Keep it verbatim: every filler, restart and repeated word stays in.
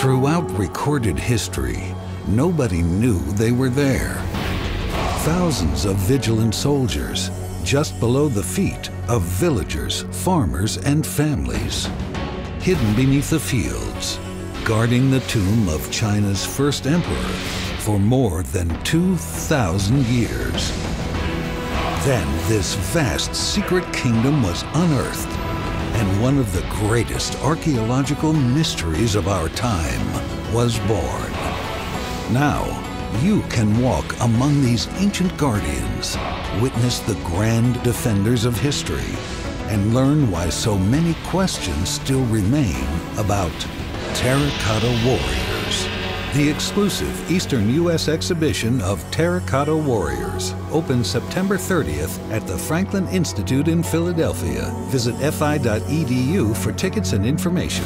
Throughout recorded history, nobody knew they were there. Thousands of vigilant soldiers, just below the feet of villagers, farmers, and families, hidden beneath the fields, guarding the tomb of China's first emperor for more than two thousand years. Then this vast secret kingdom was unearthed, and one of the greatest archaeological mysteries of our time was born. Now, you can walk among these ancient guardians, witness the grand defenders of history, and learn why so many questions still remain about Terracotta Warriors. The exclusive Eastern U S exhibition of Terracotta Warriors opens September thirtieth at the Franklin Institute in Philadelphia. Visit F I dot E D U for tickets and information.